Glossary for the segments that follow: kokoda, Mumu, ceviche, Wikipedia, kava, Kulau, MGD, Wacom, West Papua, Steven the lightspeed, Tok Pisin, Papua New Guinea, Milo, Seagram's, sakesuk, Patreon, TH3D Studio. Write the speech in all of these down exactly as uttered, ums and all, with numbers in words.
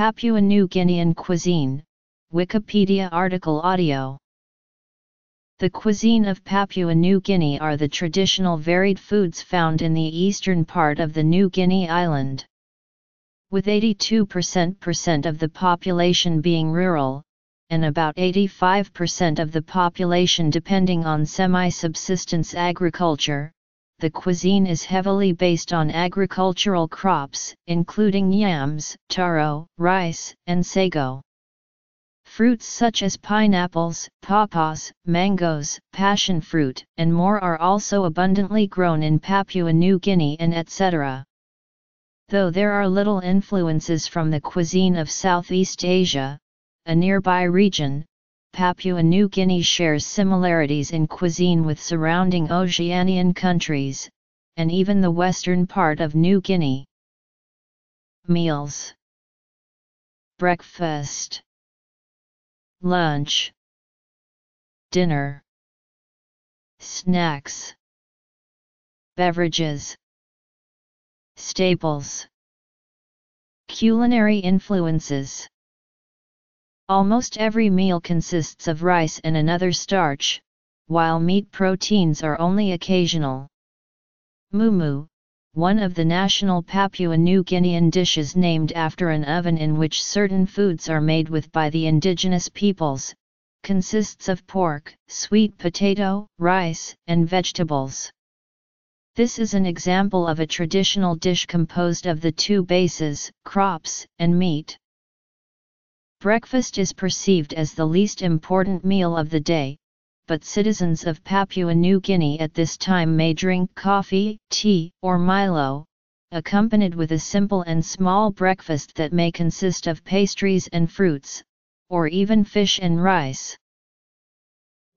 Papua New Guinean cuisine, Wikipedia article audio. The cuisine of Papua New Guinea are the traditional varied foods found in the eastern part of the New Guinea island. With eighty-two percent of the population being rural, and about eighty-five percent of the population depending on semi-subsistence agriculture, the cuisine is heavily based on agricultural crops, including yams, taro, rice, and sago. Fruits such as pineapples, papaws, mangoes, passion fruit, and more are also abundantly grown in Papua New Guinea and et cetera. Though there are little influences from the cuisine of Southeast Asia, a nearby region, Papua New Guinea shares similarities in cuisine with surrounding Oceanian countries, and even the western part of New Guinea. Meals: breakfast, lunch, dinner, snacks, beverages, staples, culinary influences. Almost every meal consists of rice and another starch, while meat proteins are only occasional. Mumu, one of the national Papua New Guinean dishes named after an oven in which certain foods are made with by the indigenous peoples, consists of pork, sweet potato, rice, and vegetables. This is an example of a traditional dish composed of the two bases, crops, and meat. Breakfast is perceived as the least important meal of the day, but citizens of Papua New Guinea at this time may drink coffee, tea, or Milo, accompanied with a simple and small breakfast that may consist of pastries and fruits, or even fish and rice.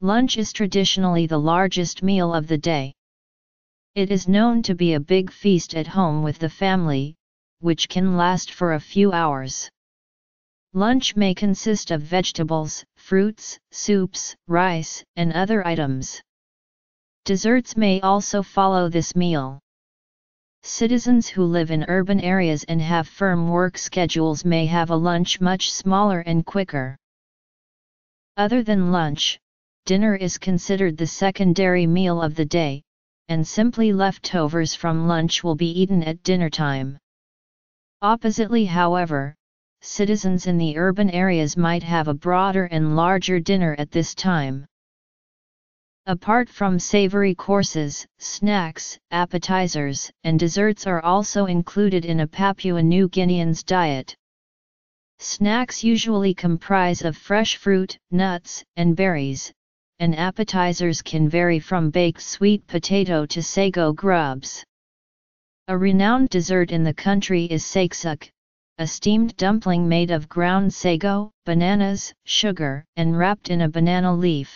Lunch is traditionally the largest meal of the day. It is known to be a big feast at home with the family, which can last for a few hours. Lunch may consist of vegetables, fruits, soups, rice, and other items. Desserts may also follow this meal. Citizens who live in urban areas and have firm work schedules may have a lunch much smaller and quicker. Other than lunch, dinner is considered the secondary meal of the day, and simply leftovers from lunch will be eaten at dinner time. Oppositely, however, citizens in the urban areas might have a broader and larger dinner at this time. Apart from savory courses, snacks, appetizers, and desserts are also included in a Papua New Guinean's diet. Snacks usually comprise of fresh fruit, nuts, and berries, and appetizers can vary from baked sweet potato to sago grubs. A renowned dessert in the country is sakesuk, a steamed dumpling made of ground sago, bananas, sugar, and wrapped in a banana leaf.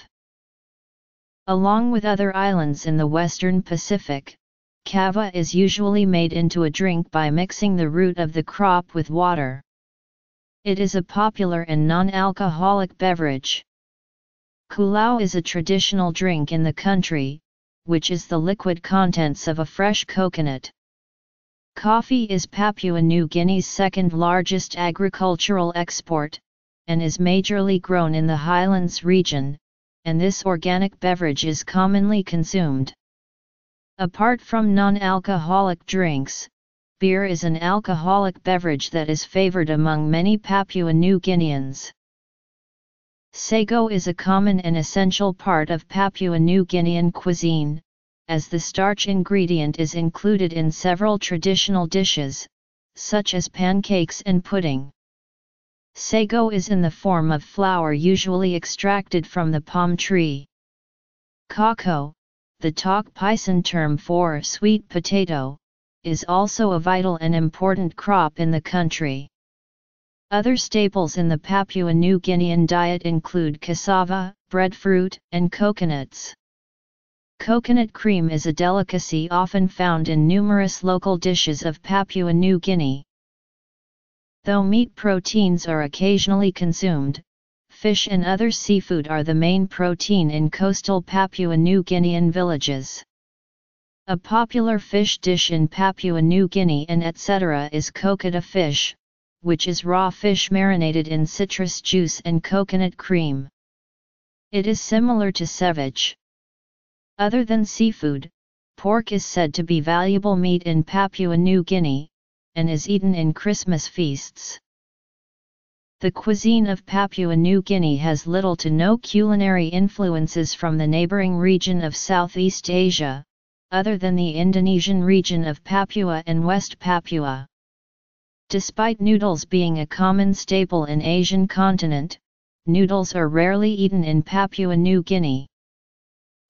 Along with other islands in the western Pacific, kava is usually made into a drink by mixing the root of the crop with water. It is a popular and non-alcoholic beverage. Kulau is a traditional drink in the country, which is the liquid contents of a fresh coconut. Coffee is Papua New Guinea's second largest agricultural export, and is majorly grown in the highlands region, and this organic beverage is commonly consumed. Apart from non-alcoholic drinks, beer is an alcoholic beverage that is favored among many Papua New Guineans. Sago is a common and essential part of Papua New Guinean cuisine, as the starch ingredient is included in several traditional dishes, such as pancakes and pudding. Sago is in the form of flour usually extracted from the palm tree. Kokoda, the Tok Pisin term for sweet potato, is also a vital and important crop in the country. Other staples in the Papua New Guinean diet include cassava, breadfruit, and coconuts. Coconut cream is a delicacy often found in numerous local dishes of Papua New Guinea. Though meat proteins are occasionally consumed, fish and other seafood are the main protein in coastal Papua New Guinean villages. A popular fish dish in Papua New Guinea and et cetera is kokoda fish, which is raw fish marinated in citrus juice and coconut cream. It is similar to ceviche. Other than seafood, pork is said to be valuable meat in Papua New Guinea, and is eaten in Christmas feasts. The cuisine of Papua New Guinea has little to no culinary influences from the neighboring region of Southeast Asia, other than the Indonesian region of Papua and West Papua. Despite noodles being a common staple in the Asian continent, noodles are rarely eaten in Papua New Guinea.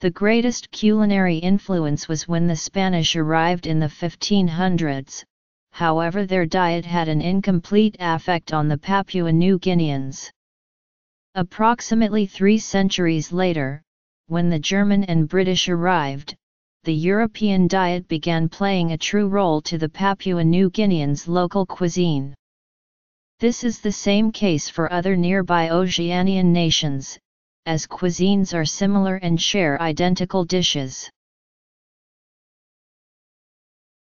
The greatest culinary influence was when the Spanish arrived in the fifteen hundreds. However, their diet had an incomplete effect on the Papua New Guineans. Approximately three centuries later, when the German and British arrived, the European diet began playing a true role to the Papua New Guineans' local cuisine. This is the same case for other nearby Oceanian nations, as cuisines are similar and share identical dishes.